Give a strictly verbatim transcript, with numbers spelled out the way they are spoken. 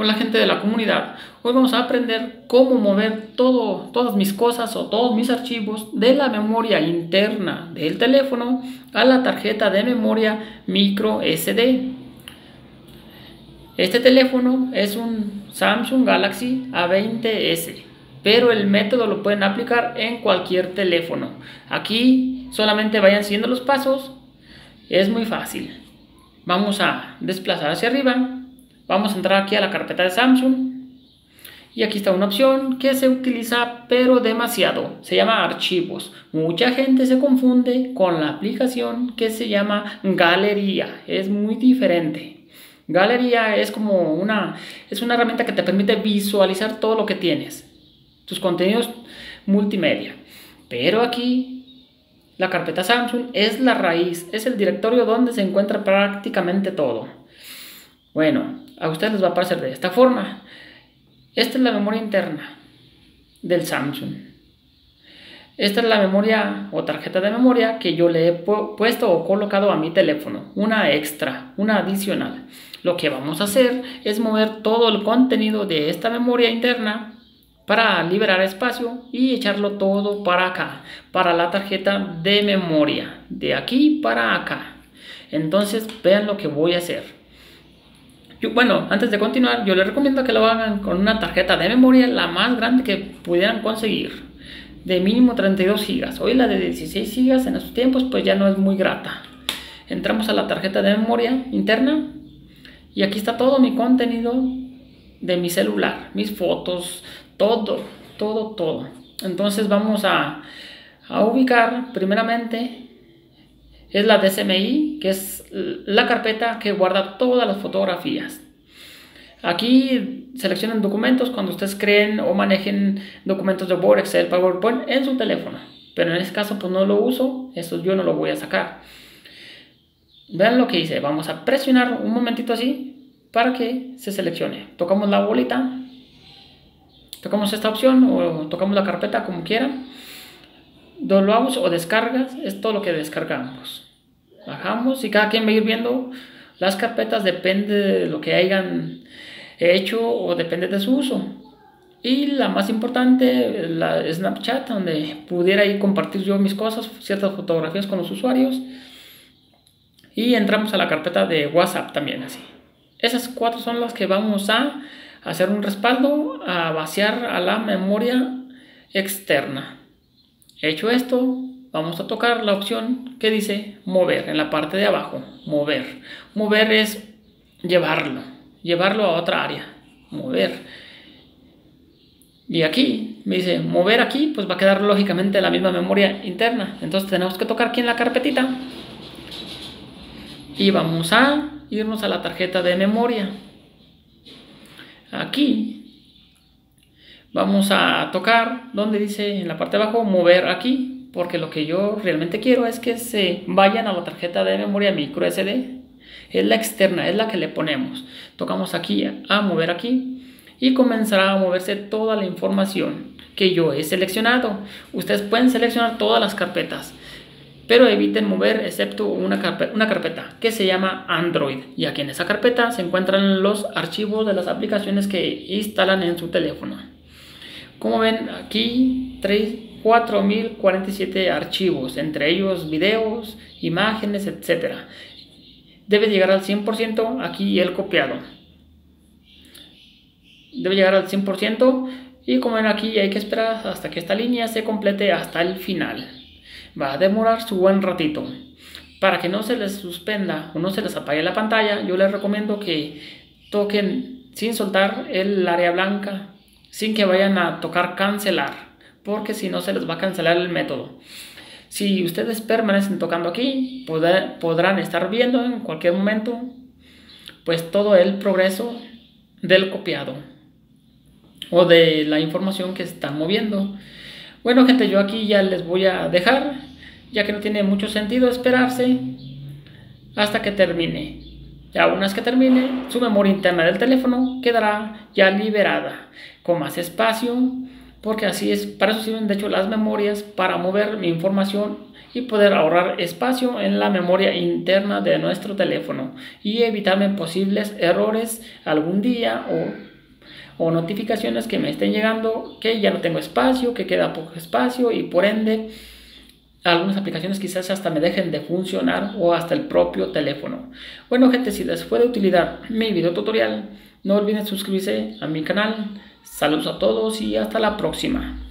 Hola gente de la comunidad, hoy vamos a aprender cómo mover todo, todas mis cosas o todos mis archivos de la memoria interna del teléfono a la tarjeta de memoria micro S D. Este teléfono es un Samsung Galaxy A veinte ese, pero el método lo pueden aplicar en cualquier teléfono. Aquí solamente vayan siguiendo los pasos, es muy fácil. Vamos a desplazar hacia arriba. Vamos a entrar aquí a la carpeta de Samsung y aquí está una opción que se utiliza pero demasiado, se llama archivos. Mucha gente se confunde con la aplicación que se llama galería, es muy diferente. Galería es como una, es una herramienta que te permite visualizar todo lo que tienes, tus contenidos multimedia, pero aquí la carpeta Samsung es la raíz, es el directorio donde se encuentra prácticamente todo. Bueno, a ustedes les va a aparecer de esta forma. Esta es la memoria interna del Samsung. Esta es la memoria o tarjeta de memoria que yo le he pu puesto o colocado a mi teléfono. Una extra, una adicional. Lo que vamos a hacer es mover todo el contenido de esta memoria interna para liberar espacio y echarlo todo para acá, para la tarjeta de memoria, de aquí para acá. Entonces vean lo que voy a hacer. Yo, bueno, antes de continuar, yo les recomiendo que lo hagan con una tarjeta de memoria la más grande que pudieran conseguir, de mínimo treinta y dos gigas. Hoy la de dieciséis gigas en estos tiempos pues ya no es muy grata. Entramos a la tarjeta de memoria interna y aquí está todo mi contenido de mi celular, mis fotos, todo, todo, todo. Entonces vamos a, a ubicar primeramente. Es la D C I M, que es la carpeta que guarda todas las fotografías. Aquí seleccionan documentos cuando ustedes creen o manejen documentos de Word, Excel, PowerPoint en su teléfono. Pero en este caso pues no lo uso, eso yo no lo voy a sacar. Vean lo que hice, vamos a presionar un momentito así para que se seleccione. Tocamos la bolita, tocamos esta opción o tocamos la carpeta como quieran. Downloads o descargas, es todo lo que descargamos. Bajamos y cada quien va a ir viendo las carpetas, depende de lo que hayan hecho o depende de su uso. Y la más importante, la Snapchat, donde pudiera ir compartir yo mis cosas, ciertas fotografías con los usuarios. Y entramos a la carpeta de WhatsApp también así. Esas cuatro son las que vamos a hacer un respaldo, a vaciar a la memoria externa. Hecho esto, vamos a tocar la opción que dice mover en la parte de abajo. Mover. Mover es llevarlo, llevarlo a otra área. Mover. Y aquí me dice mover aquí, pues va a quedar lógicamente la misma memoria interna. Entonces tenemos que tocar aquí en la carpetita. Y vamos a irnos a la tarjeta de memoria. Aquí. Vamos a tocar donde dice en la parte de abajo mover aquí, porque lo que yo realmente quiero es que se vayan a la tarjeta de memoria micro S D. Es la externa, es la que le ponemos. Tocamos aquí a mover aquí y comenzará a moverse toda la información que yo he seleccionado. Ustedes pueden seleccionar todas las carpetas, pero eviten mover excepto una carpeta, una carpeta que se llama Android. Y aquí en esa carpeta se encuentran los archivos de las aplicaciones que instalan en su teléfono. Como ven, aquí cuatro mil cuarenta y siete archivos, entre ellos videos, imágenes, etcétera. Debe llegar al cien por ciento aquí el copiado. Debe llegar al cien por ciento y como ven aquí hay que esperar hasta que esta línea se complete hasta el final. Va a demorar su buen ratito. Para que no se les suspenda o no se les apague la pantalla, yo les recomiendo que toquen sin soltar el área blanca, sin que vayan a tocar cancelar, porque si no se les va a cancelar el método. Si ustedes permanecen tocando aquí, poder, podrán estar viendo en cualquier momento pues todo el progreso del copiado o de la información que están moviendo. Bueno gente, yo aquí ya les voy a dejar, ya que no tiene mucho sentido esperarse hasta que termine. Ya una vez que termine, su memoria interna del teléfono quedará ya liberada, con más espacio, porque así es, para eso sirven de hecho las memorias, para mover mi información y poder ahorrar espacio en la memoria interna de nuestro teléfono y evitarme posibles errores algún día o, o notificaciones que me estén llegando que ya no tengo espacio, que queda poco espacio y por ende algunas aplicaciones quizás hasta me dejen de funcionar o hasta el propio teléfono. Bueno gente, si les fue de utilidad mi video tutorial, no olviden suscribirse a mi canal. Saludos a todos y hasta la próxima.